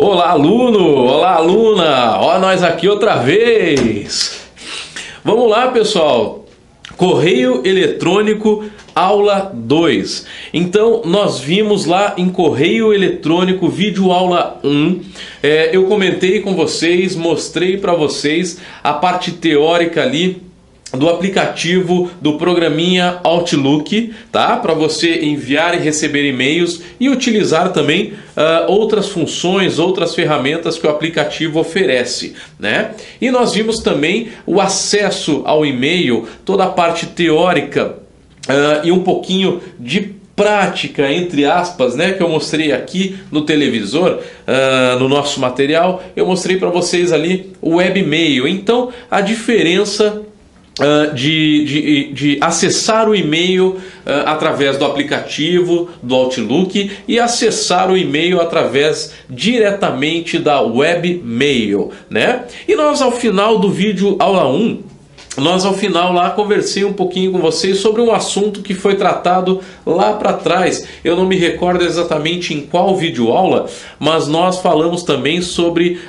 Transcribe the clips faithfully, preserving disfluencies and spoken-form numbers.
Olá, aluno! Olá, aluna! Ó, nós aqui outra vez! Vamos lá, pessoal! Correio eletrônico, aula dois. Então, nós vimos lá em correio eletrônico, vídeo aula um. É, eu comentei com vocês, mostrei para vocês a parte teórica ali do aplicativo do programinha Outlook, tá? Para você enviar e receber e-mails e utilizar também uh, outras funções, outras ferramentas que o aplicativo oferece, né? E nós vimos também o acesso ao e-mail, toda a parte teórica uh, e um pouquinho de prática, entre aspas, né, que eu mostrei aqui no televisor, uh, no nosso material. Eu mostrei para vocês ali o webmail. Então, a diferença Uh, de, de, de acessar o e-mail uh, através do aplicativo do Outlook e acessar o e-mail através diretamente da webmail, né? E nós ao final do vídeo aula um, nós ao final lá conversei um pouquinho com vocês sobre um assunto que foi tratado lá para trás. Eu não me recordo exatamente em qual vídeo aula, mas nós falamos também sobre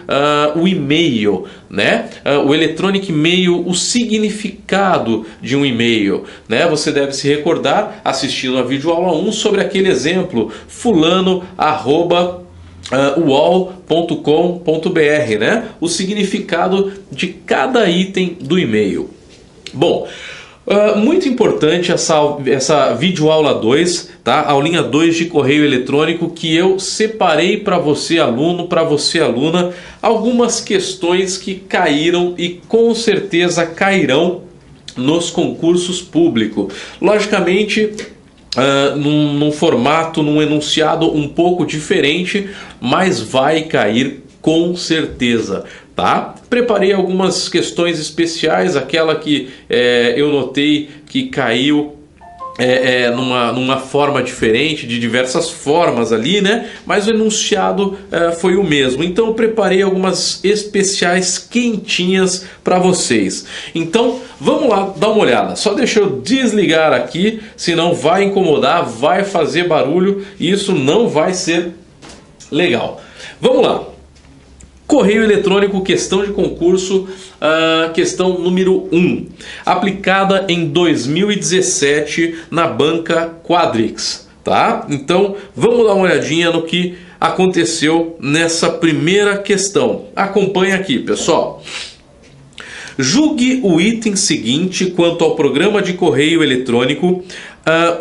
uh, o e-mail, né? Uh, o electronic mail, o significado de um e-mail, né? Você deve se recordar, assistindo a vídeo aula um, sobre aquele exemplo, fulano arroba Uh, u o l ponto com ponto b r, né? O significado de cada item do e-mail. Bom, uh, muito importante essa, essa videoaula dois, tá? Aulinha dois de correio eletrônico, que eu separei para você, aluno, para você, aluna, algumas questões que caíram e com certeza cairão nos concursos públicos. Logicamente, Uh, num, num formato, num enunciado um pouco diferente, mas vai cair com certeza, tá? Preparei algumas questões especiais, aquela que é, eu notei que caiu é, é, numa, numa forma diferente, de diversas formas ali, né? Mas o enunciado é, foi o mesmo. Então eu preparei algumas especiais quentinhas para vocês. Então, vamos lá dar uma olhada. Só deixa eu desligar aqui, senão vai incomodar, vai fazer barulho e isso não vai ser legal. Vamos lá. Correio eletrônico, questão de concurso, uh, questão número um, aplicada em dois mil e dezessete na banca Quadrix, tá? Então, vamos dar uma olhadinha no que aconteceu nessa primeira questão. Acompanha aqui, pessoal. Julgue o item seguinte quanto ao programa de correio eletrônico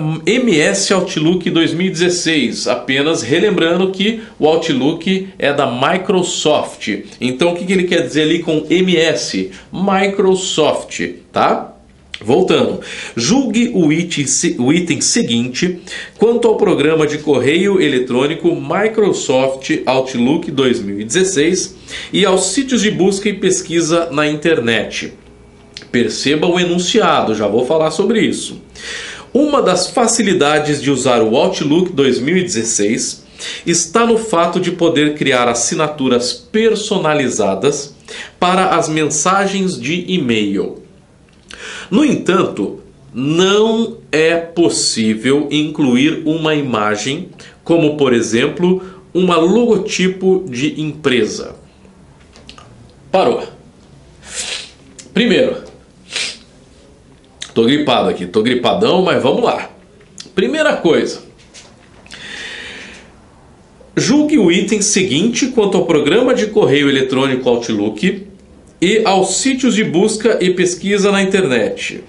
uh, M S Outlook dois mil e dezesseis. Apenas relembrando que o Outlook é da Microsoft. Então o que, que ele quer dizer ali com M S? Microsoft, tá? Voltando. Julgue o item, o item seguinte quanto ao programa de correio eletrônico Microsoft Outlook dois mil e dezesseis e aos sítios de busca e pesquisa na internet. Perceba o enunciado, já vou falar sobre isso. Uma das facilidades de usar o Outlook dois mil e dezesseis está no fato de poder criar assinaturas personalizadas para as mensagens de e-mail. No entanto, não é possível incluir uma imagem, como por exemplo, uma logotipo de empresa. Parou. Primeiro, tô gripado aqui, tô gripadão, mas vamos lá. Primeira coisa. Julgue o item seguinte quanto ao programa de correio eletrônico Outlook e aos sítios de busca e pesquisa na internet.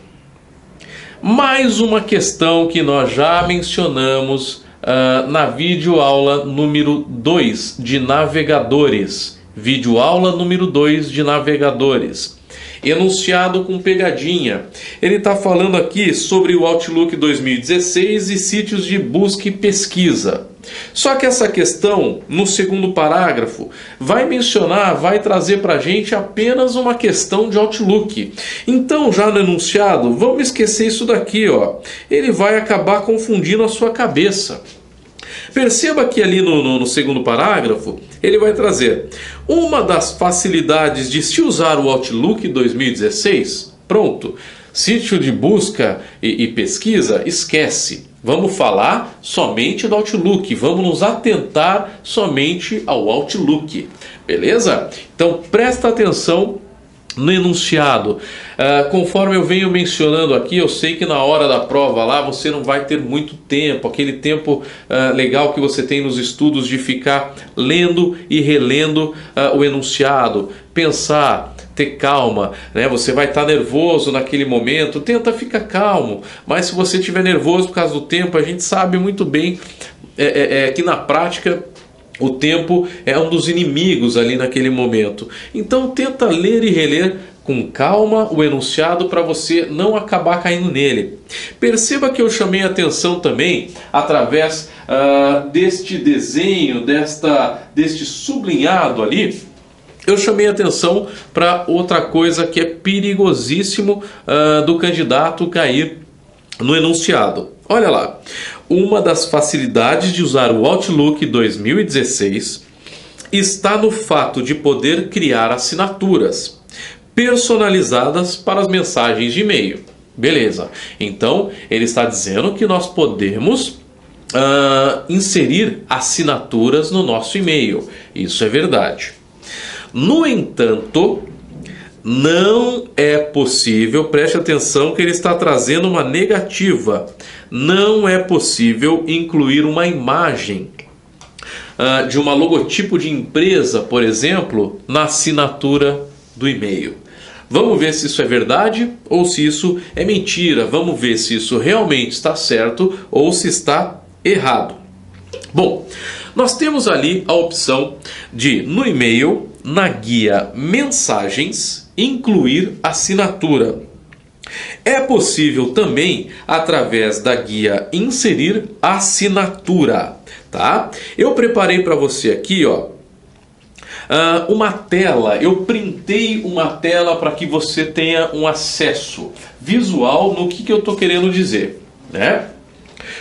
Mais uma questão que nós já mencionamos uh, na videoaula número dois de navegadores. Videoaula número dois de navegadores. Enunciado com pegadinha. Ele está falando aqui sobre o Outlook dois mil e dezesseis e sítios de busca e pesquisa. Só que essa questão, no segundo parágrafo, vai mencionar, vai trazer para a gente apenas uma questão de Outlook. Então, já no enunciado, vamos esquecer isso daqui, ó. Ele vai acabar confundindo a sua cabeça. Perceba que ali no, no, no segundo parágrafo, ele vai trazer uma das facilidades de se usar o Outlook dois mil e dezesseis. Pronto. Sítio de busca e, e pesquisa, esquece. Vamos falar somente do Outlook, vamos nos atentar somente ao Outlook, beleza? Então presta atenção no enunciado. Uh, conforme eu venho mencionando aqui, eu sei que na hora da prova lá você não vai ter muito tempo, aquele tempo uh, legal que você tem nos estudos de ficar lendo e relendo uh, o enunciado, pensar, ter calma, né? Você vai estar nervoso naquele momento, tenta ficar calmo, mas se você estiver nervoso por causa do tempo, a gente sabe muito bem é, é, é, que na prática o tempo é um dos inimigos ali naquele momento. Então tenta ler e reler com calma o enunciado para você não acabar caindo nele. Perceba que eu chamei atenção também através uh, deste desenho, desta, deste sublinhado ali. Eu chamei atenção para outra coisa que é perigosíssimo uh, do candidato cair no enunciado. Olha lá, uma das facilidades de usar o Outlook dois mil e dezesseis está no fato de poder criar assinaturas personalizadas para as mensagens de e-mail. Beleza, então ele está dizendo que nós podemos uh, inserir assinaturas no nosso e-mail. Isso é verdade. No entanto, não é possível, preste atenção que ele está trazendo uma negativa, não é possível incluir uma imagem uh, de uma logotipo de empresa, por exemplo, na assinatura do e-mail. Vamos ver se isso é verdade ou se isso é mentira, vamos ver se isso realmente está certo ou se está errado. Bom, nós temos ali a opção de, no e-mail, na guia Mensagens, incluir assinatura. É possível também através da guia Inserir Assinatura, tá? Eu preparei para você aqui, ó, uma tela. Eu printei uma tela para que você tenha um acesso visual no que, que eu tô querendo dizer, né?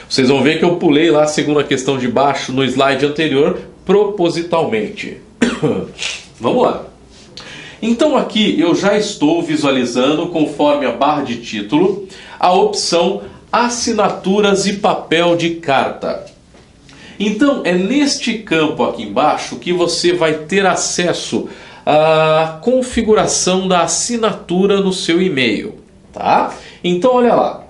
Vocês vão ver que eu pulei lá a segunda questão de baixo no slide anterior propositalmente. Vamos lá. Então aqui eu já estou visualizando, conforme a barra de título, a opção Assinaturas e Papel de Carta. Então é neste campo aqui embaixo que você vai ter acesso à configuração da assinatura no seu e-mail, tá? Então olha lá.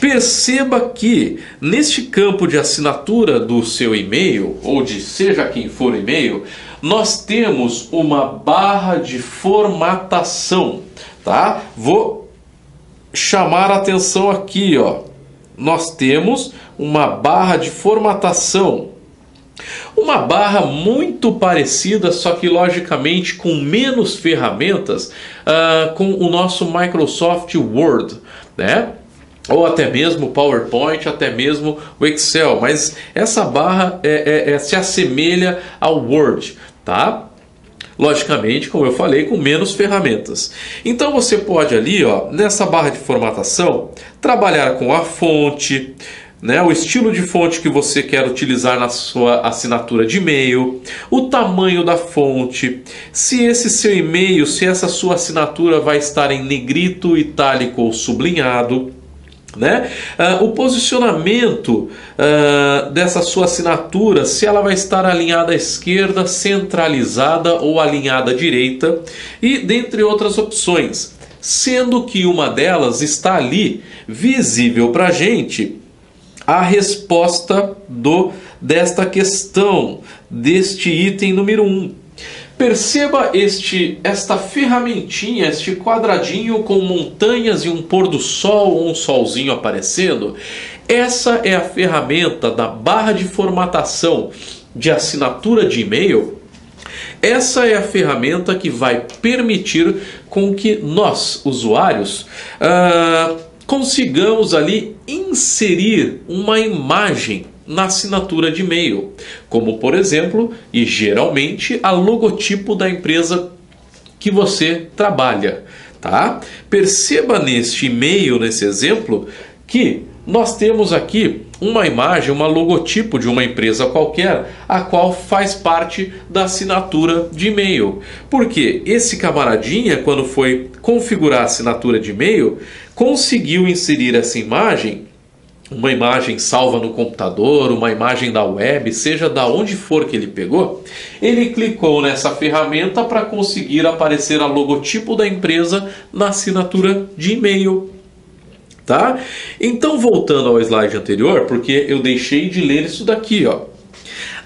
Perceba que neste campo de assinatura do seu e-mail, ou de seja quem for o e-mail, nós temos uma barra de formatação, tá? Vou chamar a atenção aqui, ó. Nós temos uma barra de formatação. Uma barra muito parecida, só que logicamente com menos ferramentas, uh, com o nosso Microsoft Word, né? Ou até mesmo o PowerPoint, até mesmo o Excel. Mas essa barra é, é, é, se assemelha ao Word, tá? Logicamente, como eu falei, com menos ferramentas. Então você pode ali, ó, nessa barra de formatação, trabalhar com a fonte, né, o estilo de fonte que você quer utilizar na sua assinatura de e-mail, o tamanho da fonte, se esse seu e-mail, se essa sua assinatura vai estar em negrito, itálico ou sublinhado, né? Uh, o posicionamento uh, dessa sua assinatura, se ela vai estar alinhada à esquerda, centralizada ou alinhada à direita, e dentre outras opções, sendo que uma delas está ali visível para a gente a resposta do, desta questão, deste item número um. Perceba este, esta ferramentinha, este quadradinho com montanhas e um pôr do sol ou um solzinho aparecendo. Essa é a ferramenta da barra de formatação de assinatura de e-mail. Essa é a ferramenta que vai permitir com que nós, usuários, uh, consigamos ali inserir uma imagem na assinatura de e-mail, como por exemplo, e geralmente, a logotipo da empresa que você trabalha, tá? Perceba neste e-mail, nesse exemplo, que nós temos aqui uma imagem, uma logotipo de uma empresa qualquer, a qual faz parte da assinatura de e-mail. Porque esse camaradinha, quando foi configurar a assinatura de e-mail, conseguiu inserir essa imagem uma imagem salva no computador, uma imagem da web, seja da onde for que ele pegou, ele clicou nessa ferramenta para conseguir aparecer a logotipo da empresa na assinatura de e-mail. Tá? Então, voltando ao slide anterior, porque eu deixei de ler isso daqui, ó.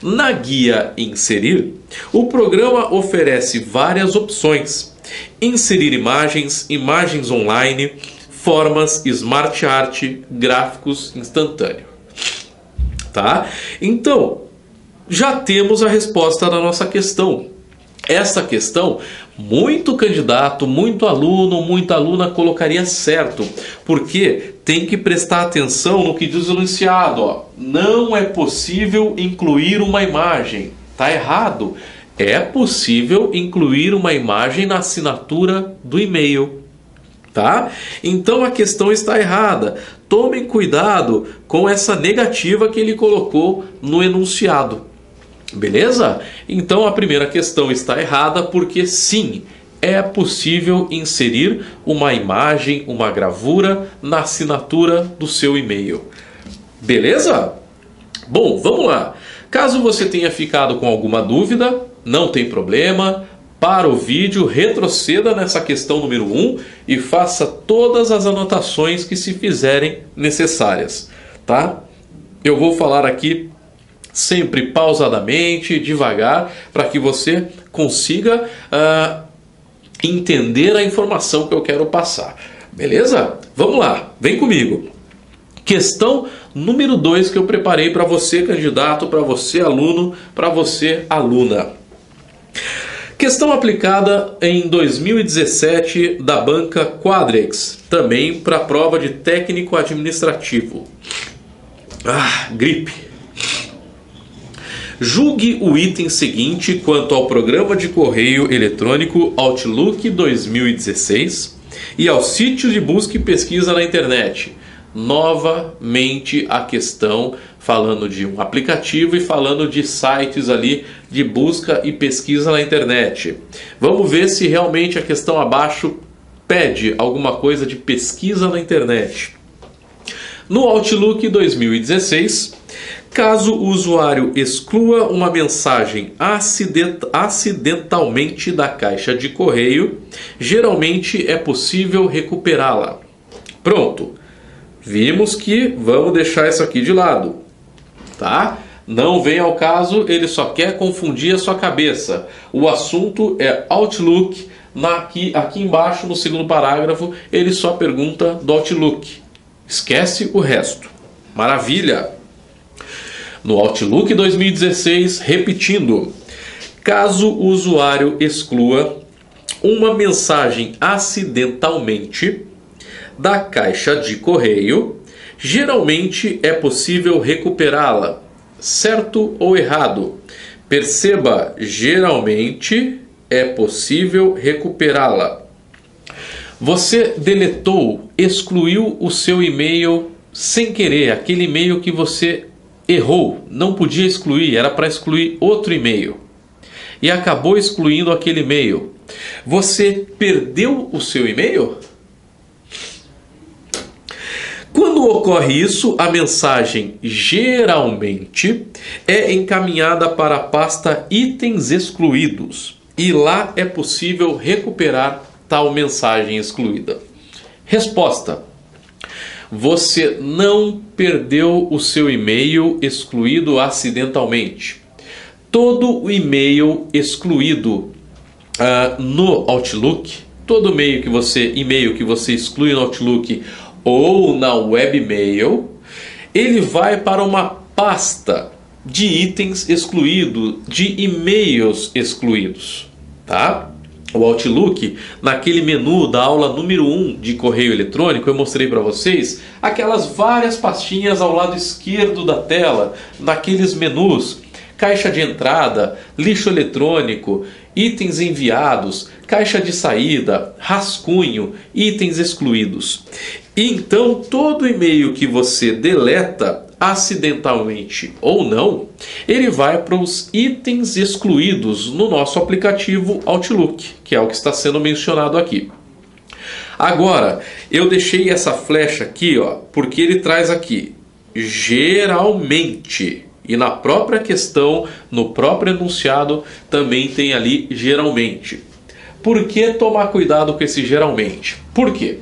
Na guia Inserir, o programa oferece várias opções: inserir imagens, imagens online, formas, SmartArt, gráficos instantâneo. Tá? Então, já temos a resposta da nossa questão. Essa questão, muito candidato, muito aluno, muita aluna colocaria certo, porque tem que prestar atenção no que diz o enunciado, ó. Não é possível incluir uma imagem. Tá errado. É possível incluir uma imagem na assinatura do e-mail. Tá? Então a questão está errada. Tomem cuidado com essa negativa que ele colocou no enunciado. Beleza? Então a primeira questão está errada porque sim, é possível inserir uma imagem, uma gravura na assinatura do seu e-mail. Beleza? Bom, vamos lá. Caso você tenha ficado com alguma dúvida, não tem problema. Para o vídeo, retroceda nessa questão número um e faça todas as anotações que se fizerem necessárias, tá? Eu vou falar aqui sempre pausadamente, devagar, para que você consiga uh, entender a informação que eu quero passar. Beleza? Vamos lá, vem comigo. Questão número dois que eu preparei para você, candidato, para você, aluno, para você, aluna. Questão aplicada em dois mil e dezessete da banca Quadrix, também para a prova de técnico administrativo. Ah, gripe. Julgue o item seguinte quanto ao programa de correio eletrônico Outlook dois mil e dezesseis e ao sítio de busca e pesquisa na internet. Novamente a questão falando de um aplicativo e falando de sites ali de busca e pesquisa na internet. Vamos ver se realmente a questão abaixo pede alguma coisa de pesquisa na internet. No Outlook dois mil e dezesseis, caso o usuário exclua uma mensagem acident- acidentalmente da caixa de correio, geralmente é possível recuperá-la. Pronto. Vimos que vamos deixar isso aqui de lado, tá? Não vem ao caso, ele só quer confundir a sua cabeça. O assunto é Outlook, na, aqui, aqui embaixo no segundo parágrafo ele só pergunta do Outlook. Esquece o resto. Maravilha! No Outlook dois mil e dezesseis, repetindo, caso o usuário exclua uma mensagem acidentalmente da caixa de correio, geralmente é possível recuperá-la, certo ou errado? Perceba, geralmente é possível recuperá-la. Você deletou, excluiu o seu e-mail sem querer, aquele e-mail que você errou, não podia excluir, era para excluir outro e-mail e acabou excluindo aquele e-mail. Você perdeu o seu e-mail? Quando ocorre isso, a mensagem geralmente é encaminhada para a pasta itens excluídos e lá é possível recuperar tal mensagem excluída. Resposta: você não perdeu o seu e-mail excluído acidentalmente. Todo o e-mail excluído uh, no Outlook, todo e-mail que você, e-mail que você exclui no Outlook ou na webmail, ele vai para uma pasta de itens excluídos, de e-mails excluídos, tá? O Outlook, naquele menu da aula número um de correio eletrônico, eu mostrei para vocês aquelas várias pastinhas ao lado esquerdo da tela, naqueles menus, caixa de entrada, lixo eletrônico, itens enviados, caixa de saída, rascunho, itens excluídos. Então, todo e-mail que você deleta, acidentalmente ou não, ele vai para os itens excluídos no nosso aplicativo Outlook, que é o que está sendo mencionado aqui. Agora, eu deixei essa flecha aqui, ó, porque ele traz aqui geralmente. E na própria questão, no próprio enunciado, também tem ali geralmente. Por que tomar cuidado com esse geralmente? Por quê?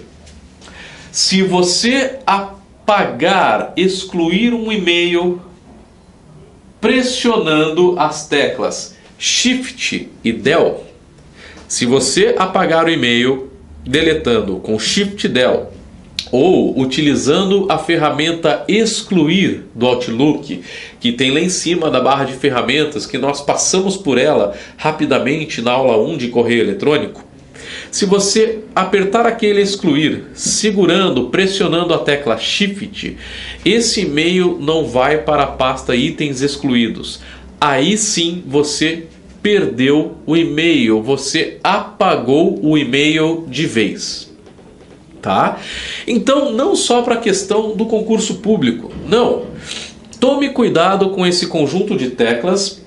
Se você apagar, excluir um e-mail pressionando as teclas Shift e Del, se você apagar o e-mail deletando com Shift e Del, ou utilizando a ferramenta excluir do Outlook, que tem lá em cima da barra de ferramentas, que nós passamos por ela rapidamente na aula um de correio eletrônico, se você apertar aquele excluir, segurando, pressionando a tecla Shift, esse e-mail não vai para a pasta itens excluídos. Aí sim você perdeu o e-mail, você apagou o e-mail de vez. Tá? Então, não só para a questão do concurso público, não. Tome cuidado com esse conjunto de teclas,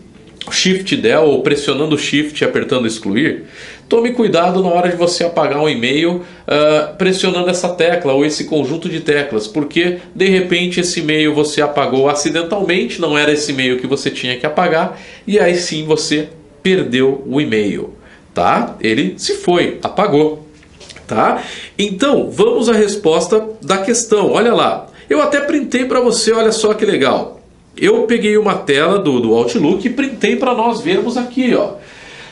Shift Del, ou pressionando Shift e apertando excluir. Tome cuidado na hora de você apagar um e-mail uh, pressionando essa tecla ou esse conjunto de teclas, porque de repente esse e-mail você apagou acidentalmente, não era esse e-mail que você tinha que apagar, e aí sim você perdeu o e-mail. Tá? Ele se foi, apagou. Tá? Então, vamos à resposta da questão. Olha lá, eu até printei para você, olha só que legal. Eu peguei uma tela do, do Outlook e printei para nós vermos aqui, ó.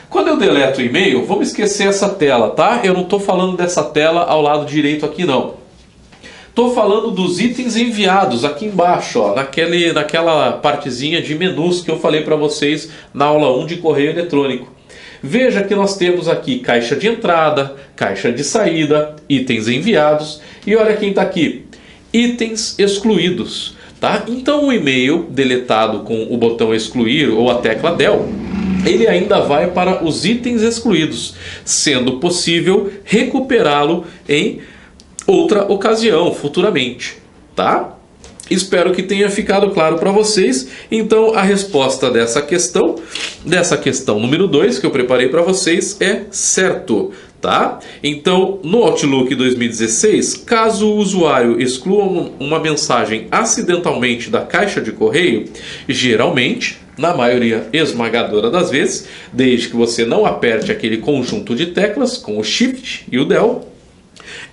Quando eu deleto o e-mail, vamos esquecer essa tela, tá? Eu não estou falando dessa tela ao lado direito aqui, não. Estou falando dos itens enviados aqui embaixo, ó, naquele, naquela partezinha de menus que eu falei para vocês na aula um de correio eletrônico. Veja que nós temos aqui caixa de entrada, caixa de saída, itens enviados e olha quem está aqui, itens excluídos. Tá? Então o e-mail deletado com o botão excluir ou a tecla Del, ele ainda vai para os itens excluídos, sendo possível recuperá-lo em outra ocasião, futuramente. Tá? Espero que tenha ficado claro para vocês. Então, a resposta dessa questão, dessa questão número dois que eu preparei para vocês é certo, tá? Então, no Outlook dois mil e dezesseis, caso o usuário exclua uma mensagem acidentalmente da caixa de correio, geralmente, na maioria esmagadora das vezes, desde que você não aperte aquele conjunto de teclas com o Shift e o Del,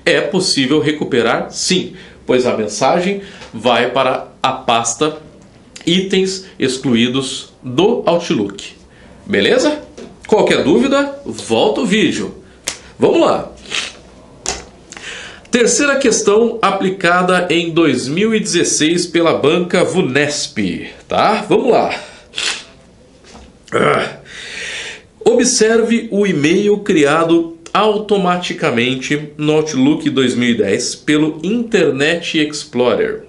é possível recuperar sim, pois a mensagem vai para a pasta itens excluídos do Outlook. Beleza? Qualquer dúvida, volta o vídeo. Vamos lá. Terceira questão aplicada em dois mil e dezesseis pela banca Vunesp, tá? Vamos lá. Ah. Observe o e-mail criado automaticamente no Outlook dois mil e dez pelo Internet Explorer.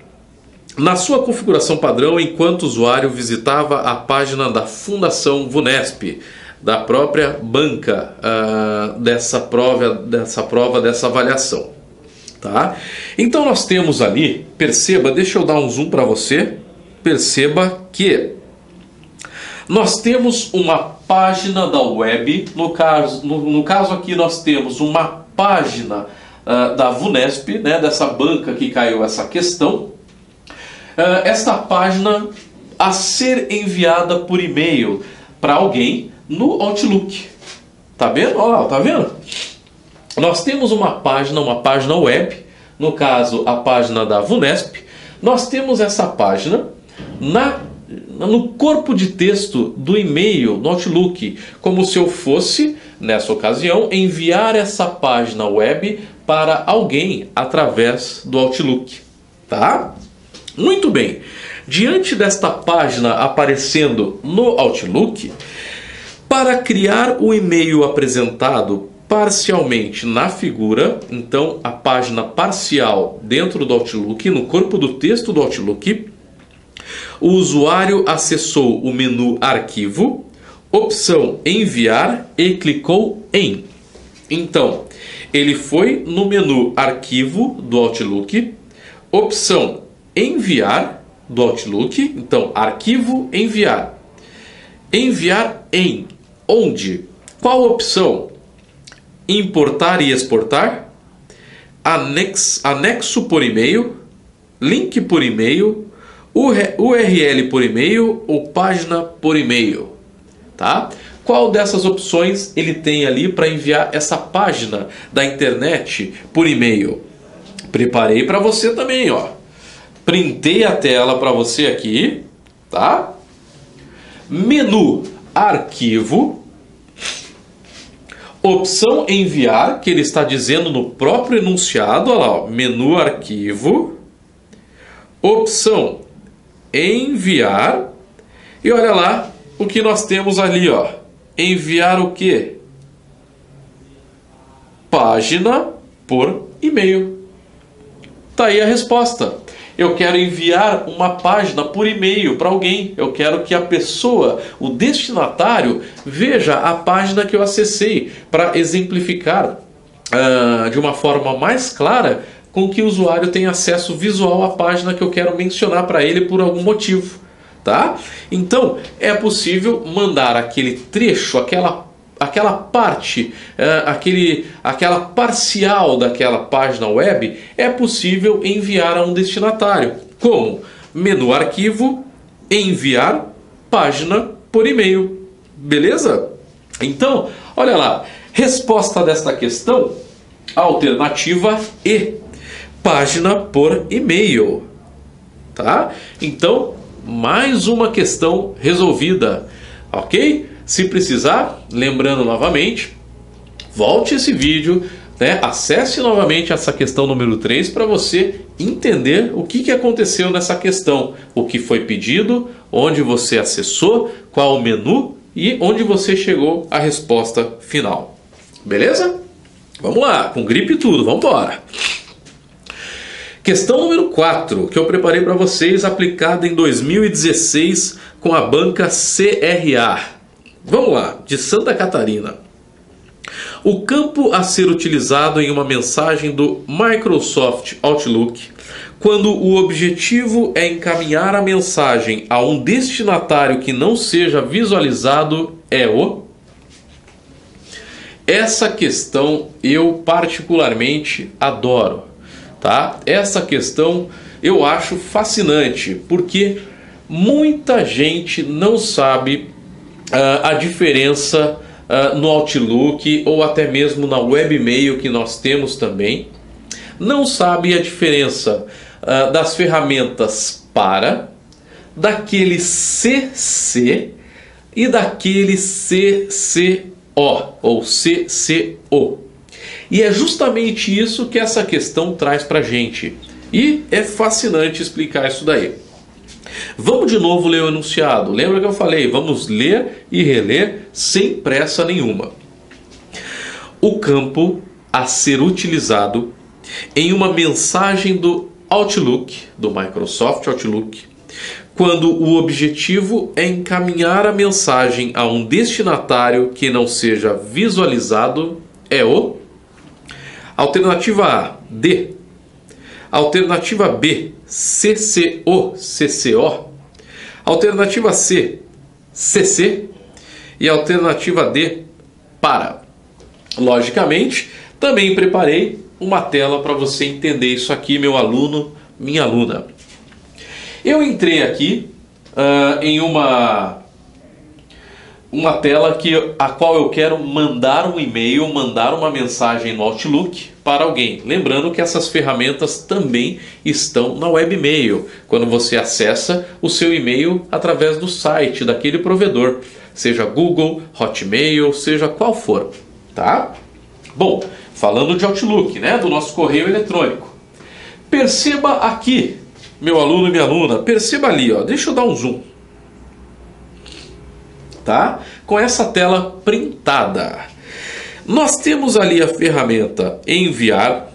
Na sua configuração padrão, enquanto usuário visitava a página da Fundação Vunesp, da própria banca uh, dessa prova, dessa prova, dessa avaliação. Tá? Então nós temos ali, perceba, deixa eu dar um zoom para você, perceba que nós temos uma página da web, no caso, no, no caso aqui nós temos uma página uh, da Vunesp, né, dessa banca que caiu essa questão. Uh, esta página a ser enviada por e-mail para alguém no Outlook. Tá vendo? Olha lá, tá vendo? Nós temos uma página, uma página web, no caso a página da Vunesp. Nós temos essa página na no corpo de texto do e-mail no Outlook, como se eu fosse, nessa ocasião, enviar essa página web para alguém através do Outlook. Tá? Muito bem. Diante desta página aparecendo no Outlook, para criar o e-mail apresentado parcialmente na figura, então a página parcial dentro do Outlook, no corpo do texto do Outlook, o usuário acessou o menu Arquivo, opção Enviar e clicou em. Então, ele foi no menu Arquivo do Outlook, opção Enviar do Outlook, então Arquivo, Enviar. Enviar em. Onde? Qual opção? Importar e exportar, anexo, anexo por e-mail, link por e-mail, U R L por e-mail ou página por e-mail, tá? Qual dessas opções ele tem ali para enviar essa página da internet por e-mail? Preparei para você também, ó. Printei a tela para você aqui, tá? Menu arquivo, opção enviar, que ele está dizendo no próprio enunciado, olha lá, ó, menu arquivo, opção enviar, e olha lá o que nós temos ali, ó, enviar o quê? Página por e-mail. Tá aí a resposta. Eu quero enviar uma página por e-mail para alguém. Eu quero que a pessoa, o destinatário, veja a página que eu acessei, para exemplificar uh, de uma forma mais clara com que o usuário tem acesso visual à página que eu quero mencionar para ele por algum motivo, tá? Então, é possível mandar aquele trecho, aquela aquela parte, uh, aquele, aquela parcial daquela página web, é possível enviar a um destinatário. Como? Menu arquivo, enviar, página por e-mail. Beleza? Então, olha lá. Resposta desta questão, alternativa E. Página por e-mail. Tá? Então, mais uma questão resolvida. Ok? Se precisar, lembrando novamente, volte esse vídeo, né? Acesse novamente essa questão número três para você entender o que, que aconteceu nessa questão, o que foi pedido, onde você acessou, qual o menu e onde você chegou à resposta final. Beleza? Vamos lá, com gripe e tudo, vamos embora! Questão número quatro, que eu preparei para vocês, aplicada em dois mil e dezesseis com a banca C R A. Vamos lá, de Santa Catarina. O campo a ser utilizado em uma mensagem do Microsoft Outlook, quando o objetivo é encaminhar a mensagem a um destinatário que não seja visualizado, é o... Essa questão eu particularmente adoro, tá? Essa questão eu acho fascinante, porque muita gente não sabe Uh, a diferença uh, no Outlook ou até mesmo na webmail que nós temos também, não sabe a diferença uh, das ferramentas para, daquele C C e daquele C C O ou C C O. E é justamente isso que essa questão traz pra gente. E é fascinante explicar isso daí. Vamos de novo ler o enunciado. Lembra que eu falei? Vamos ler e reler sem pressa nenhuma. O campo a ser utilizado em uma mensagem do Outlook, do Microsoft Outlook, quando o objetivo é encaminhar a mensagem a um destinatário que não seja visualizado, é o... Alternativa A, D. Alternativa B, C C O, C C O. Alternativa C, C C. E alternativa D, para. Logicamente, também preparei uma tela para você entender isso aqui, meu aluno, minha aluna. Eu entrei aqui uh, em uma, uma tela que, a qual eu quero mandar um e-mail, mandar uma mensagem no Outlook para alguém. Lembrando que essas ferramentas também estão na webmail, quando você acessa o seu e-mail através do site daquele provedor, seja Google, Hotmail, seja qual for, tá? Bom, falando de Outlook, né, do nosso correio eletrônico. Perceba aqui, meu aluno e minha aluna, perceba ali, ó, deixa eu dar um zoom. Tá? Com essa tela printada. Nós temos ali a ferramenta enviar,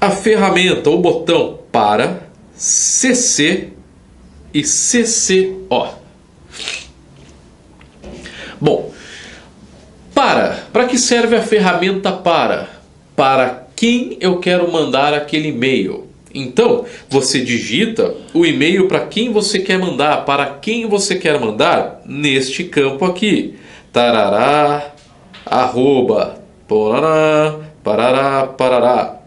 a ferramenta, o botão para, C C e C C O. Bom, para, para que serve a ferramenta para? Para quem eu quero mandar aquele e-mail. Então, você digita o e-mail para quem você quer mandar, para quem você quer mandar, neste campo aqui. Tarará. Arroba, porará, parará, parará.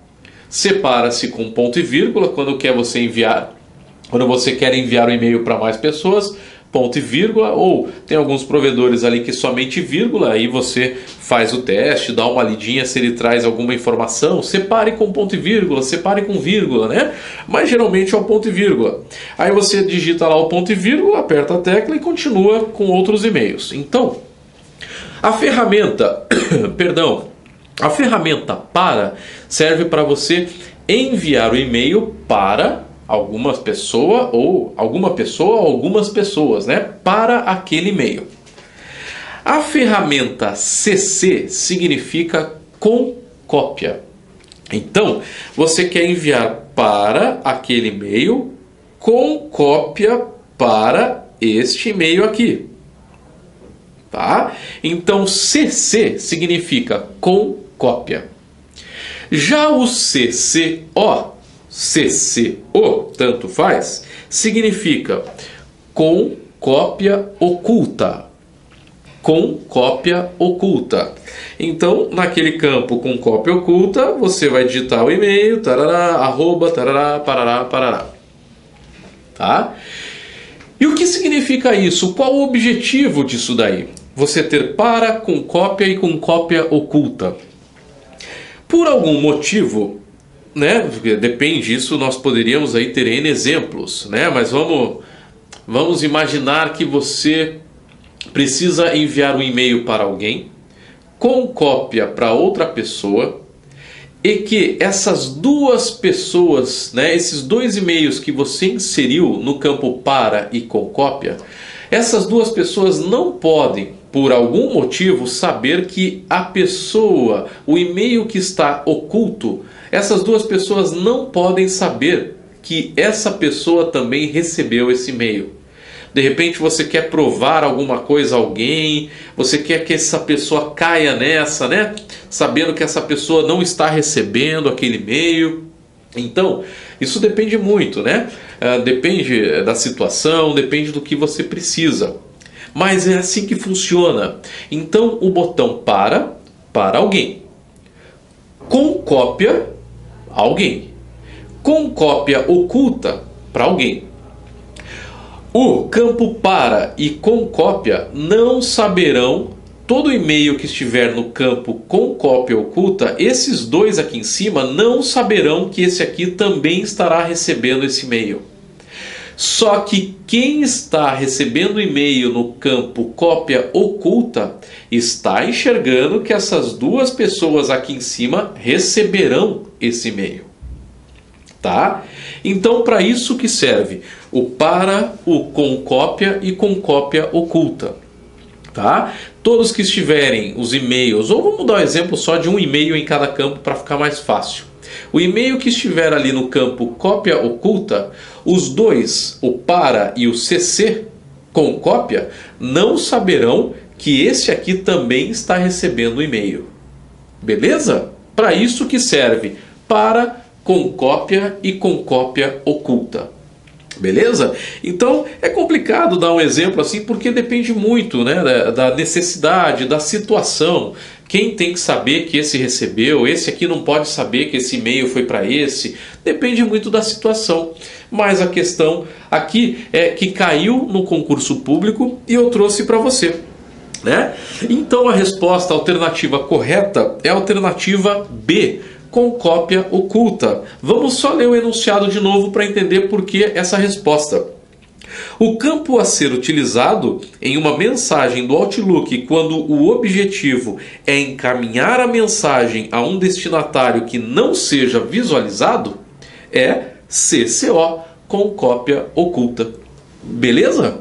Separa-se com ponto e vírgula quando quer você enviar Quando você quer enviar um e-mail para mais pessoas, ponto e vírgula, ou tem alguns provedores ali que somente vírgula, aí você faz o teste, dá uma lidinha se ele traz alguma informação, separe com ponto e vírgula, separe com vírgula, né? Mas geralmente é o ponto e vírgula. Aí você digita lá o ponto e vírgula, aperta a tecla e continua com outros e-mails. Então, a ferramenta, perdão, a ferramenta para serve para você enviar o e-mail para algumas pessoas ou alguma pessoa, algumas pessoas, né? Para aquele e-mail. A ferramenta C C significa com cópia. Então, você quer enviar para aquele e-mail com cópia para este e-mail aqui. Tá? Então, C C significa com cópia. Já o C C O, C C O, tanto faz, significa com cópia oculta. Com cópia oculta. Então, naquele campo com cópia oculta, você vai digitar o e-mail, tarará, arroba, tarará, parará, parará. Tá? E o que significa isso? Qual o objetivo disso daí? Você ter para, com cópia e com cópia oculta. Por algum motivo, né? Depende disso, nós poderíamos aí ter N exemplos, né? Mas vamos, vamos imaginar que você precisa enviar um e-mail para alguém, com cópia para outra pessoa, e que essas duas pessoas, né, esses dois e-mails que você inseriu no campo para e com cópia, essas duas pessoas não podem, por algum motivo, saber que a pessoa, o e-mail que está oculto, essas duas pessoas não podem saber que essa pessoa também recebeu esse e-mail. De repente você quer provar alguma coisa a alguém, você quer que essa pessoa caia nessa, né? Sabendo que essa pessoa não está recebendo aquele e-mail. Então, isso depende muito, né? Depende da situação, depende do que você precisa. Mas é assim que funciona. Então, o botão para, para alguém. Com cópia, alguém. Com cópia oculta, para alguém. O campo para e com cópia não saberão, todo e-mail que estiver no campo com cópia oculta, esses dois aqui em cima não saberão que esse aqui também estará recebendo esse e-mail. Só que quem está recebendo e-mail no campo cópia oculta está enxergando que essas duas pessoas aqui em cima receberão esse e-mail. Tá? Então, para isso que serve o para, o com cópia e com cópia oculta. Tá? Todos que estiverem os e-mails, ou vamos dar um exemplo só de um e-mail em cada campo para ficar mais fácil. O e-mail que estiver ali no campo cópia oculta, os dois, o para e o C C, com cópia, não saberão que esse aqui também está recebendo o e-mail. Beleza? Para isso que serve para, com cópia e com cópia oculta. Beleza? Então é complicado dar um exemplo assim porque depende muito, né, da necessidade, da situação. Quem tem que saber que esse recebeu, esse aqui não pode saber que esse e-mail foi para esse. Depende muito da situação. Mas a questão aqui é que caiu no concurso público e eu trouxe para você, né? Então a resposta alternativa correta é a alternativa B, com cópia oculta. Vamos só ler o enunciado de novo para entender por que essa resposta. O campo a ser utilizado em uma mensagem do Outlook quando o objetivo é encaminhar a mensagem a um destinatário que não seja visualizado é C C O, com cópia oculta. Beleza?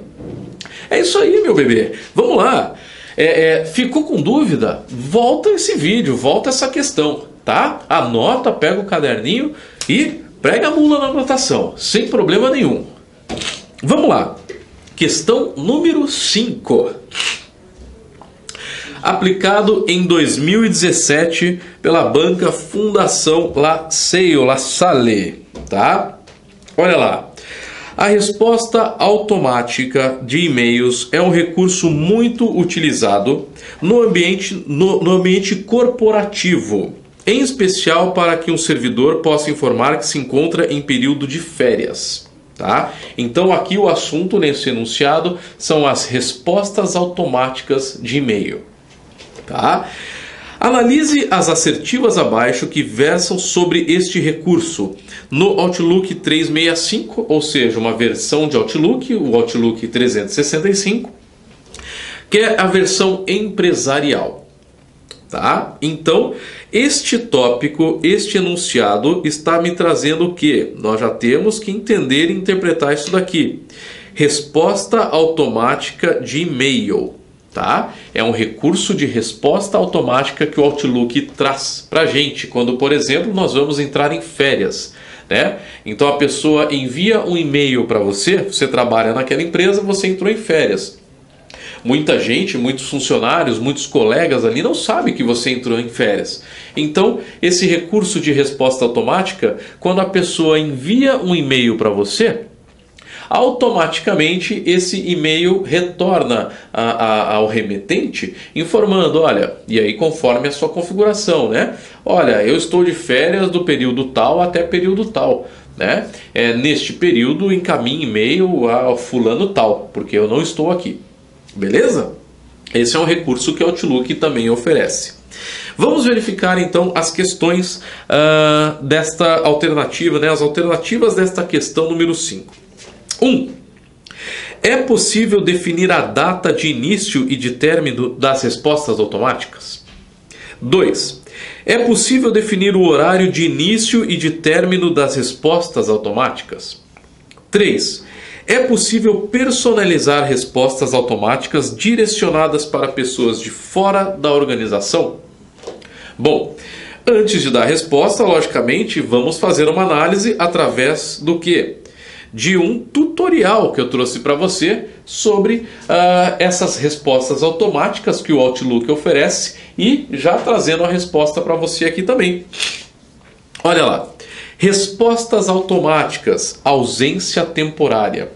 É isso aí, meu bebê. Vamos lá. É, é, ficou com dúvida? Volta esse vídeo, volta essa questão, tá? Anota, pega o caderninho e prega a mula na anotação, sem problema nenhum. Vamos lá. Questão número cinco. Aplicado em dois mil e dezessete pela banca Fundação La Sale, tá? Olha lá. A resposta automática de e-mails é um recurso muito utilizado no ambiente, no, no ambiente corporativo, em especial para que um servidor possa informar que se encontra em período de férias. Tá? Então aqui o assunto nesse enunciado são as respostas automáticas de e-mail. Tá? Analise as assertivas abaixo que versam sobre este recurso. No Outlook trezentos e sessenta e cinco, ou seja, uma versão de Outlook, o Outlook trezentos e sessenta e cinco, que é a versão empresarial. Tá? Então, este tópico, este enunciado, está me trazendo o que? Nós já temos que entender e interpretar isso daqui. Resposta automática de e-mail. Tá? É um recurso de resposta automática que o Outlook traz para a gente quando, por exemplo, nós vamos entrar em férias. Né? Então a pessoa envia um e-mail para você, você trabalha naquela empresa, você entrou em férias. Muita gente, muitos funcionários, muitos colegas ali não sabem que você entrou em férias. Então, esse recurso de resposta automática, quando a pessoa envia um e-mail para você, automaticamente esse e-mail retorna a, a, ao remetente informando, olha, e aí conforme a sua configuração, né? Olha, eu estou de férias do período tal até período tal. Né? É, neste período encaminhe e-mail ao fulano tal, porque eu não estou aqui. Beleza? Esse é um recurso que o Outlook também oferece. Vamos verificar então as questões uh, desta alternativa, né? As alternativas desta questão número cinco. um. É possível definir a data de início e de término das respostas automáticas? dois. É possível definir o horário de início e de término das respostas automáticas? três. É possível personalizar respostas automáticas direcionadas para pessoas de fora da organização? Bom, antes de dar a resposta, logicamente, vamos fazer uma análise através do quê? De um tutorial que eu trouxe para você sobre uh, essas respostas automáticas que o Outlook oferece e já trazendo a resposta para você aqui também. Olha lá. Respostas automáticas, ausência temporária.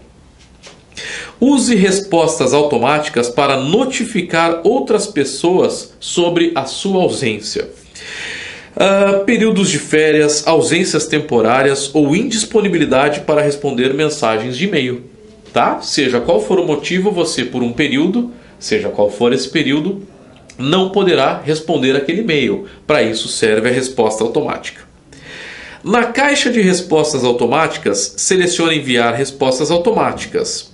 Use respostas automáticas para notificar outras pessoas sobre a sua ausência. Uh, períodos de férias, ausências temporárias ou indisponibilidade para responder mensagens de e-mail. Tá? Seja qual for o motivo, você por um período, seja qual for esse período, não poderá responder aquele e-mail. Para isso serve a resposta automática. Na caixa de respostas automáticas, selecione enviar respostas automáticas.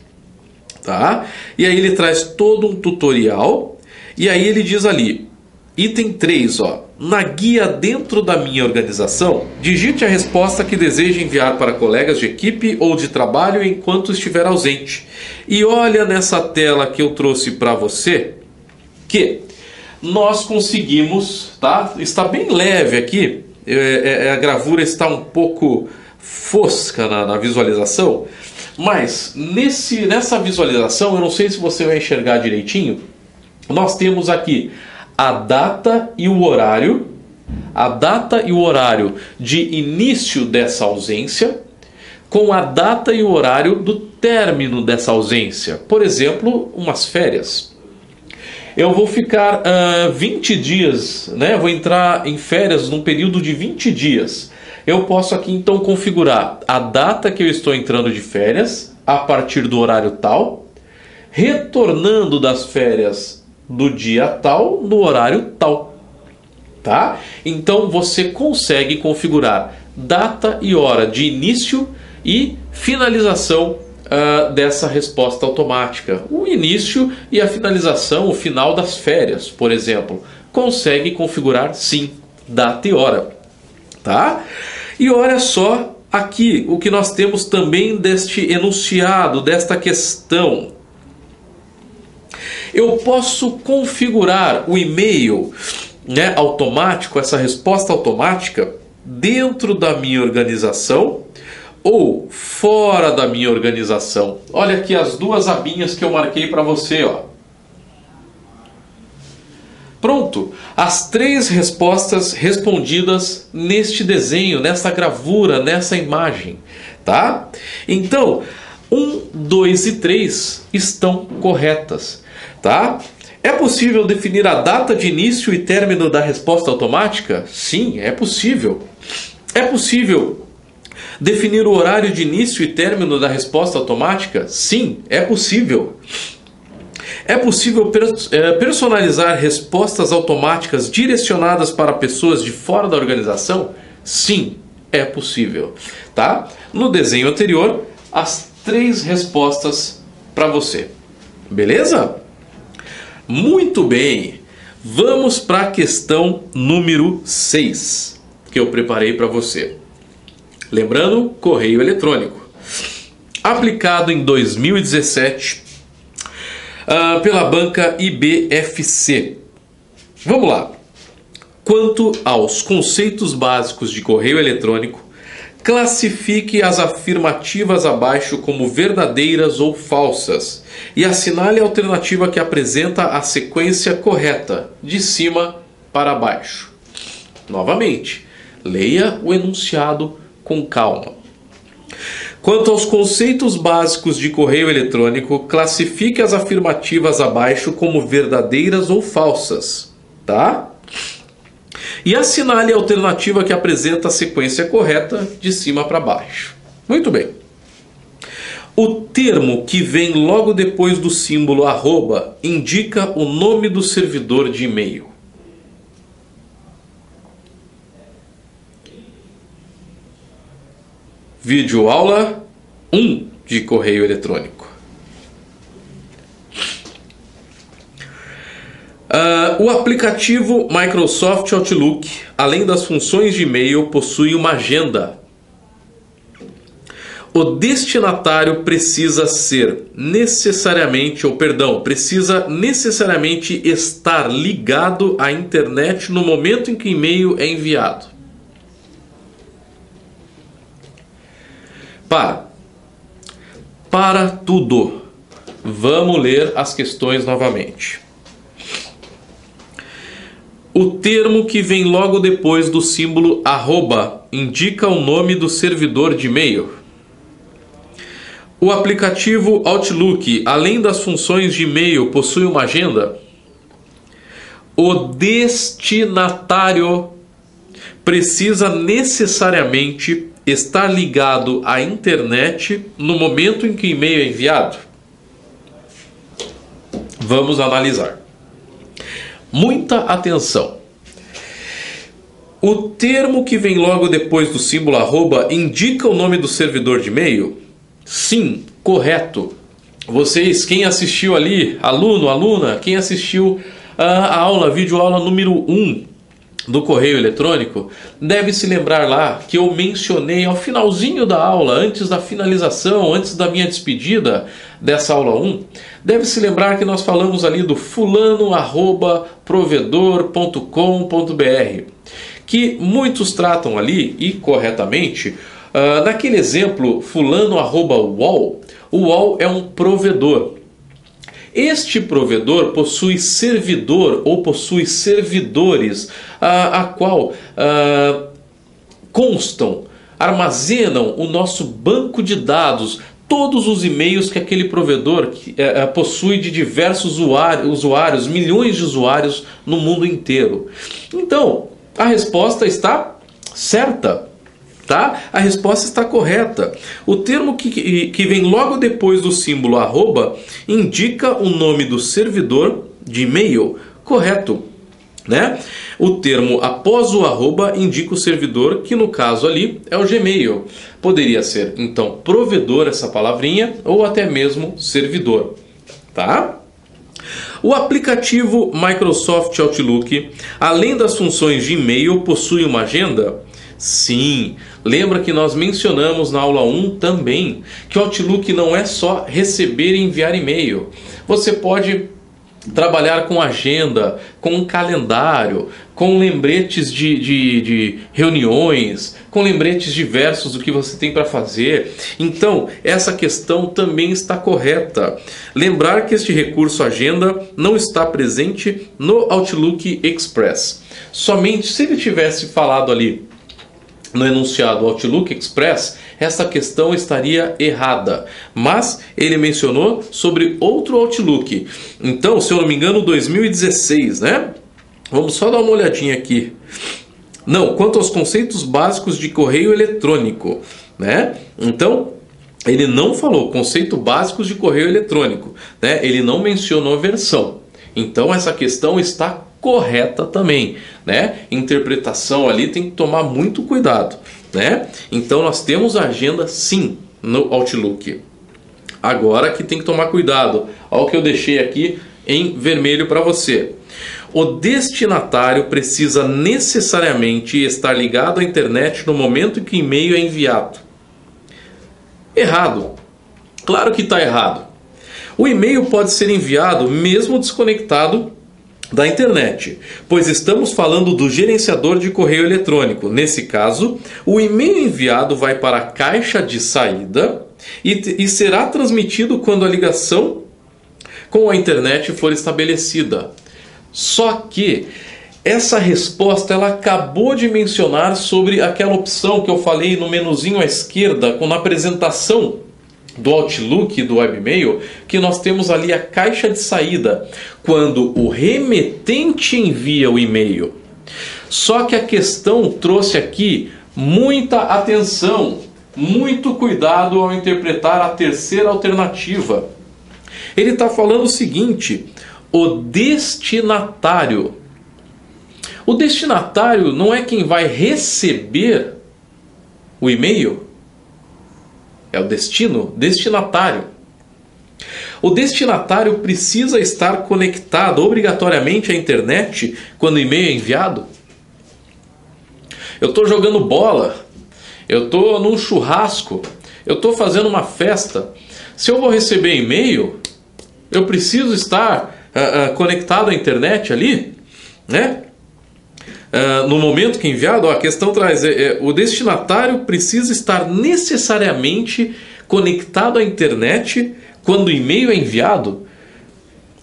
Tá? E aí ele traz todo um tutorial. E aí ele diz ali, item três, ó, na guia dentro da minha organização, digite a resposta que deseja enviar para colegas de equipe ou de trabalho enquanto estiver ausente. E olha nessa tela que eu trouxe para você, que nós conseguimos, tá? Está bem leve aqui. É, é, a gravura está um pouco fosca na, na visualização, mas nesse, nessa visualização, eu não sei se você vai enxergar direitinho, nós temos aqui a data e o horário, a data e o horário de início dessa ausência, com a data e o horário do término dessa ausência. Por exemplo, umas férias. Eu vou ficar uh, vinte dias, né? Vou entrar em férias num período de vinte dias. Eu posso aqui então configurar a data que eu estou entrando de férias, a partir do horário tal, retornando das férias do dia tal, no horário tal. Tá? Então você consegue configurar data e hora de início e finalização Uh, dessa resposta automática. O início e a finalização, o final das férias, por exemplo, consegue configurar sim, data e hora. Tá? E olha só aqui o que nós temos também deste enunciado, desta questão. Eu posso configurar o e-mail, né, automático, essa resposta automática, dentro da minha organização ou fora da minha organização. Olha aqui as duas abinhas que eu marquei para você, ó. Pronto, as três respostas respondidas neste desenho, nessa gravura, nessa imagem, tá? Então, um, dois e três estão corretas, tá? É possível definir a data de início e término da resposta automática? Sim, é possível. É possível Definir o horário de início e término da resposta automática? Sim, é possível. É possível personalizar respostas automáticas direcionadas para pessoas de fora da organização? Sim, é possível. Tá? No desenho anterior, as três respostas para você. Beleza? Muito bem. Vamos para a questão número seis, que eu preparei para você. Lembrando, correio eletrônico. Aplicado em dois mil e dezessete uh, pela banca I B F C. Vamos lá. Quanto aos conceitos básicos de correio eletrônico, classifique as afirmativas abaixo como verdadeiras ou falsas e assinale a alternativa que apresenta a sequência correta, de cima para baixo. Novamente, leia o enunciado com calma. Quanto aos conceitos básicos de correio eletrônico, classifique as afirmativas abaixo como verdadeiras ou falsas, tá? E assinale a alternativa que apresenta a sequência correta de cima para baixo. Muito bem. O termo que vem logo depois do símbolo arroba indica o nome do servidor de e-mail. Vídeo aula um de correio eletrônico. Uh, o aplicativo Microsoft Outlook, além das funções de e-mail, possui uma agenda. O destinatário precisa ser necessariamente, ou perdão, precisa necessariamente estar ligado à internet no momento em que o e-mail é enviado. Para. Para tudo. Vamos ler as questões novamente. O termo que vem logo depois do símbolo arroba indica o nome do servidor de e-mail. O aplicativo Outlook, além das funções de e-mail, possui uma agenda. O destinatário precisa necessariamente estar ligado à internet no momento em que o e-mail é enviado. Vamos analisar. Muita atenção. O termo que vem logo depois do símbolo arroba indica o nome do servidor de e-mail? Sim, correto. Vocês, quem assistiu ali, aluno, aluna, quem assistiu a aula, vídeo aula número um do correio eletrônico, deve se lembrar lá que eu mencionei ao finalzinho da aula, antes da finalização, antes da minha despedida dessa aula um, deve se lembrar que nós falamos ali do fulano arroba provedor ponto com ponto br, que muitos tratam ali, e corretamente, uh, naquele exemplo fulano arroba U O L, o U O L é um provedor. Este provedor possui servidor ou possui servidores a, a qual a, constam, armazenam o nosso banco de dados, todos os e-mails que aquele provedor que, é, possui de diversos usuários, usuários, milhões de usuários no mundo inteiro. Então, a resposta está certa. Tá? A resposta está correta. O termo que, que vem logo depois do símbolo arroba indica o nome do servidor de e-mail. Correto. Né? O termo após o arroba indica o servidor, que no caso ali é o Gmail. Poderia ser, então, provedor, essa palavrinha, ou até mesmo servidor. Tá? O aplicativo Microsoft Outlook, além das funções de e-mail, possui uma agenda? Sim, lembra que nós mencionamos na aula um também que o Outlook não é só receber e enviar e-mail. Você pode trabalhar com agenda, com um calendário, com lembretes de, de, de reuniões, com lembretes diversos do que você tem para fazer. Então, essa questão também está correta. Lembrar que este recurso agenda não está presente no Outlook Express. Somente se ele tivesse falado ali no enunciado Outlook Express, essa questão estaria errada. Mas ele mencionou sobre outro Outlook. Então, se eu não me engano, dois mil e dezesseis, né? Vamos só dar uma olhadinha aqui. Não, quanto aos conceitos básicos de correio eletrônico, né? Então, ele não falou conceitos básicos de correio eletrônico, né? Ele não mencionou versão. Então, essa questão está correta também, né? Interpretação ali tem que tomar muito cuidado, né? Então, nós temos agenda sim no Outlook. Agora que tem que tomar cuidado, olha o que eu deixei aqui em vermelho para você. O destinatário precisa necessariamente estar ligado à internet no momento em que o e-mail é enviado. Errado. Claro que está errado. O e-mail pode ser enviado mesmo desconectado da internet, pois estamos falando do gerenciador de correio eletrônico. Nesse caso, o e-mail enviado vai para a caixa de saída e, e será transmitido quando a ligação com a internet for estabelecida. Só que essa resposta ela acabou de mencionar sobre aquela opção que eu falei no menuzinho à esquerda, com a apresentação do Outlook, do webmail, que nós temos ali a caixa de saída, quando o remetente envia o e-mail. Só que a questão trouxe aqui muita atenção, muito cuidado ao interpretar a terceira alternativa. Ele está falando o seguinte: o destinatário. O destinatário não é quem vai receber o e-mail, é o destino, destinatário. O destinatário precisa estar conectado obrigatoriamente à internet quando o e-mail é enviado? Eu estou jogando bola, eu estou num churrasco, eu estou fazendo uma festa. Se eu vou receber e-mail, eu preciso estar Uh, uh, conectado à internet ali, né? Uh, no momento que enviado, ó, a questão traz é, é, o destinatário precisa estar necessariamente conectado à internet quando o e-mail é enviado.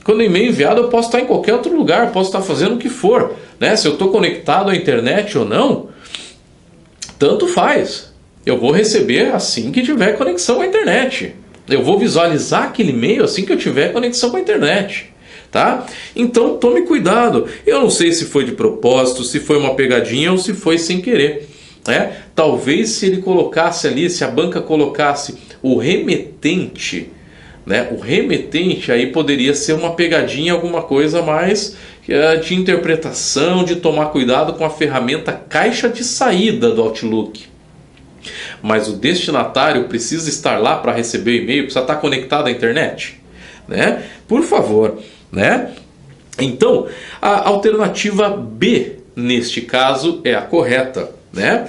Quando o e-mail é enviado, eu posso estar em qualquer outro lugar, posso estar fazendo o que for, né? Se eu estou conectado à internet ou não, tanto faz. Eu vou receber assim que tiver conexão à internet. Eu vou visualizar aquele e-mail assim que eu tiver conexão com a internet. Tá? Então tome cuidado. Eu não sei se foi de propósito, se foi uma pegadinha ou se foi sem querer, né? Talvez se ele colocasse ali, se a banca colocasse o remetente, né? O remetente aí poderia ser uma pegadinha, alguma coisa mais uh, de interpretação, de tomar cuidado com a ferramenta caixa de saída do Outlook. Mas o destinatário precisa estar lá para receber o e-mail, precisa estar conectado à internet, né? Por favor, né? Então, a alternativa B, neste caso, é a correta, né?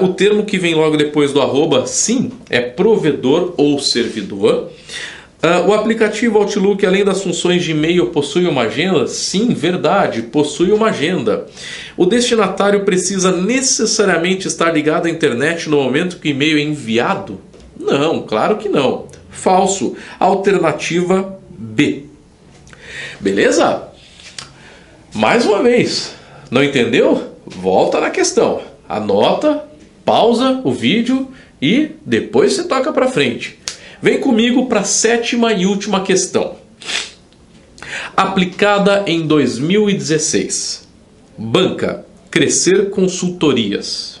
Uh, o termo que vem logo depois do arroba, sim, é provedor ou servidor. Uh, o aplicativo Outlook, além das funções de e-mail, possui uma agenda? Sim, verdade, possui uma agenda. O destinatário precisa necessariamente estar ligado à internet no momento que o e-mail é enviado? Não, claro que não. Falso. Alternativa B. Beleza? Mais uma vez, não entendeu? Volta na questão, anota, pausa o vídeo e depois você toca para frente. Vem comigo para a sétima e última questão. Aplicada em dois mil e dezesseis. Banca Crescer Consultorias.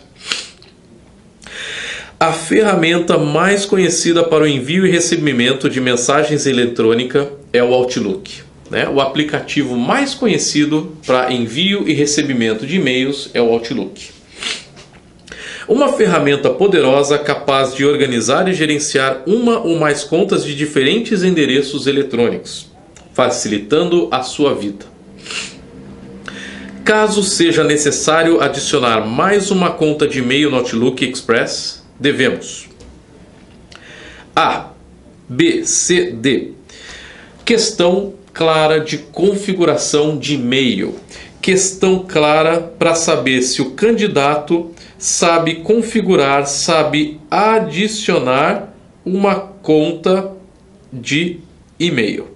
A ferramenta mais conhecida para o envio e recebimento de mensagens eletrônicas é o Outlook. Né? O aplicativo mais conhecido para envio e recebimento de e-mails é o Outlook. Uma ferramenta poderosa capaz de organizar e gerenciar uma ou mais contas de diferentes endereços eletrônicos, facilitando a sua vida. Caso seja necessário adicionar mais uma conta de e-mail no Outlook Express, devemos: A, B, C, D. Questão clara de configuração de e-mail. Questão clara para saber se o candidato sabe configurar, sabe adicionar uma conta de e-mail.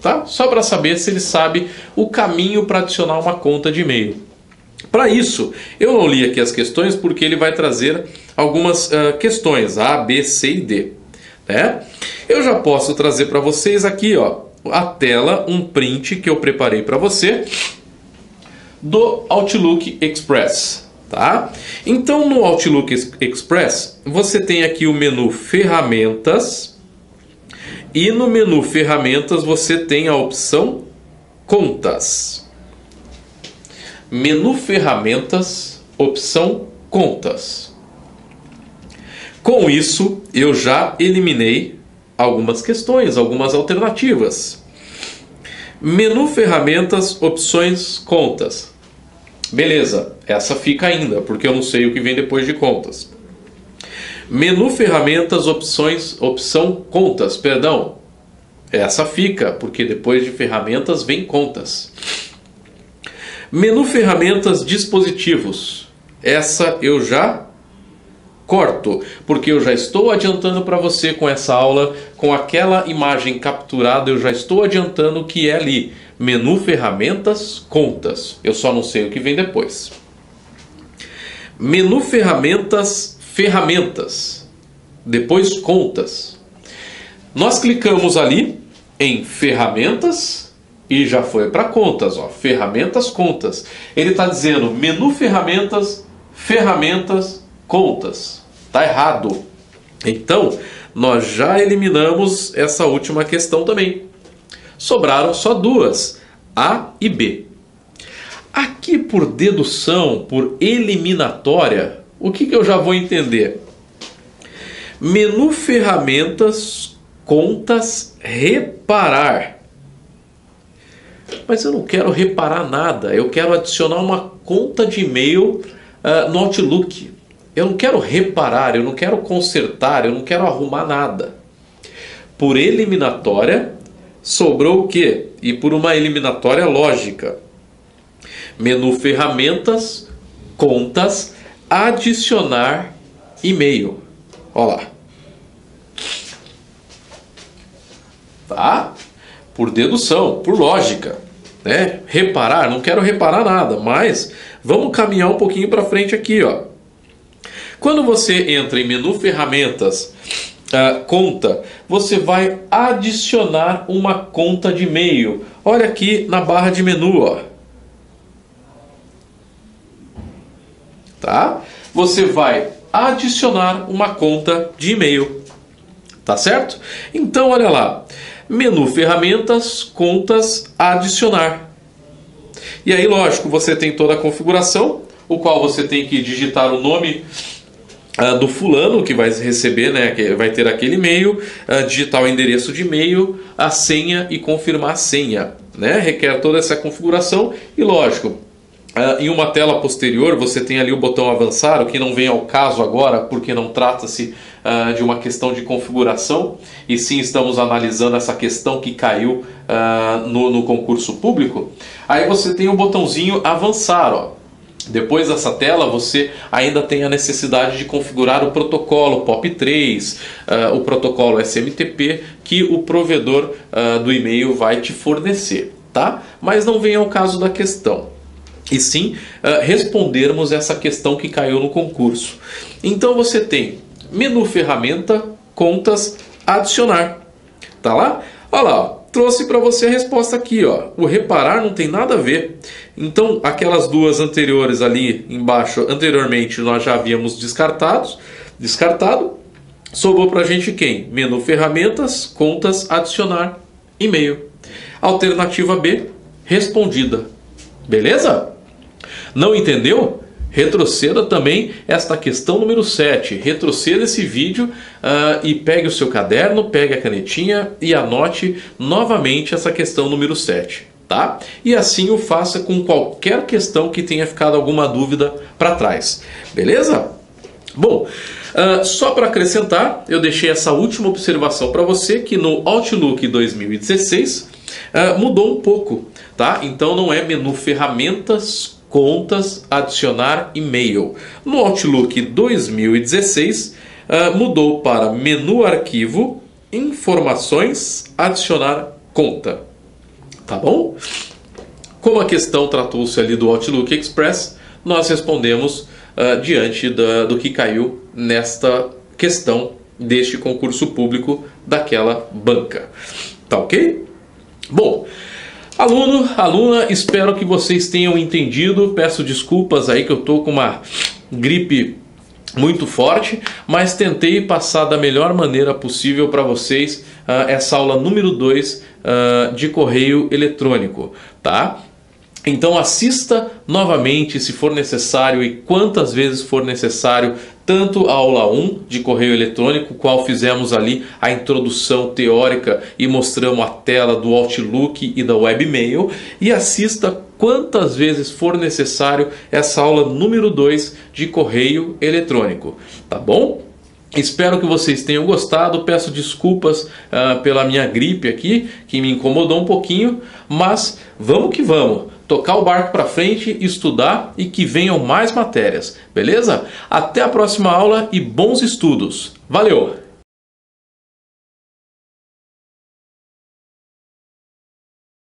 Tá? Só para saber se ele sabe o caminho para adicionar uma conta de e-mail. Para isso, eu não li aqui as questões porque ele vai trazer algumas uh, questões, A, B, C e D. Né? Eu já posso trazer para vocês aqui, ó, a tela, um print que eu preparei para você do Outlook Express, Tá? Então, no Outlook Express, você tem aqui o menu Ferramentas e no menu Ferramentas você tem a opção Contas. Menu Ferramentas, opção Contas. Com isso, eu já eliminei algumas questões, algumas alternativas. Menu Ferramentas, opções Contas. Beleza, essa fica ainda, porque eu não sei o que vem depois de contas. Menu Ferramentas, opções, opção Contas, perdão. Essa fica, porque depois de ferramentas vem contas. Menu Ferramentas, dispositivos. Essa eu já corto, porque eu já estou adiantando para você com essa aula, com aquela imagem capturada, eu já estou adiantando que é ali. Menu Ferramentas, Contas. Eu só não sei o que vem depois. Menu Ferramentas, Ferramentas. Depois Contas. Nós clicamos ali em Ferramentas e já foi para Contas. Ó. Ferramentas, Contas. Ele está dizendo Menu Ferramentas, Ferramentas, Contas. Está errado. Então, nós já eliminamos essa última questão também. Sobraram só duas, A e B. Aqui por dedução, por eliminatória, o que, que eu já vou entender? Menu Ferramentas, Contas, Reparar. Mas eu não quero reparar nada, eu quero adicionar uma conta de e-mail uh, no Outlook. Eu não quero reparar, eu não quero consertar, eu não quero arrumar nada. Por eliminatória... sobrou o quê? E por uma eliminatória lógica. Menu Ferramentas, Contas, Adicionar e-mail. Olha lá. Tá? Por dedução, por lógica. Né? Reparar, não quero reparar nada, mas vamos caminhar um pouquinho para frente aqui. Ó. Quando você entra em Menu Ferramentas... Uh, conta, você vai adicionar uma conta de e-mail. Olha aqui na barra de menu, ó. Tá? Você vai adicionar uma conta de e-mail. Tá certo? Então, olha lá. Menu Ferramentas, Contas, Adicionar. E aí, lógico, você tem toda a configuração, o qual você tem que digitar o nome... Uh, do fulano que vai receber, né, que vai ter aquele e-mail, uh, digitar o endereço de e-mail, a senha e confirmar a senha. Né? Requer toda essa configuração e, lógico, uh, em uma tela posterior você tem ali o botão avançar, o que não vem ao caso agora, porque não trata-se uh, de uma questão de configuração, e sim estamos analisando essa questão que caiu uh, no, no concurso público. Aí você tem o botãozinho avançar, ó. Depois dessa tela, você ainda tem a necessidade de configurar o protocolo pop três, uh, o protocolo S M T P, que o provedor uh, do e-mail vai te fornecer, tá? Mas não vem ao caso da questão, e sim uh, respondermos essa questão que caiu no concurso. Então você tem menu ferramenta, contas, adicionar, tá lá? Olha lá, ó. Trouxe para você a resposta aqui, ó. O reparar não tem nada a ver. Então, aquelas duas anteriores ali embaixo, anteriormente nós já havíamos descartados, descartado. Sobrou para a gente quem? Menu Ferramentas, Contas, Adicionar, e-mail. Alternativa B, respondida. Beleza? Não entendeu? Retroceda também esta questão número sete, retroceda esse vídeo uh, e pegue o seu caderno, pegue a canetinha e anote novamente essa questão número sete, tá? E assim o faça com qualquer questão que tenha ficado alguma dúvida para trás, beleza? Bom, uh, só para acrescentar, eu deixei essa última observação para você que no Outlook dois mil e dezesseis uh, mudou um pouco, tá? Então não é menu ferramentas, contas, adicionar e-mail. No Outlook dois mil e dezesseis, uh, mudou para menu arquivo, informações, adicionar conta. Tá bom? Como a questão tratou-se ali do Outlook Express, nós respondemos uh, diante da, do que caiu nesta questão deste concurso público daquela banca. Tá ok? Bom... Aluno, aluna, espero que vocês tenham entendido. Peço desculpas aí que eu tô com uma gripe muito forte, mas tentei passar da melhor maneira possível para vocês uh, essa aula número dois uh, de correio eletrônico, tá? Então assista novamente, se for necessário e quantas vezes for necessário, tanto a aula um de correio eletrônico, qual fizemos ali a introdução teórica e mostramos a tela do Outlook e da Webmail, e assista quantas vezes for necessário essa aula número dois de correio eletrônico, tá bom? Espero que vocês tenham gostado, peço desculpas uh, pela minha gripe aqui, que me incomodou um pouquinho, mas vamos que vamos! Tocar o barco para frente, estudar e que venham mais matérias, beleza? Até a próxima aula e bons estudos! Valeu!